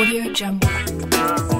AudioJungle.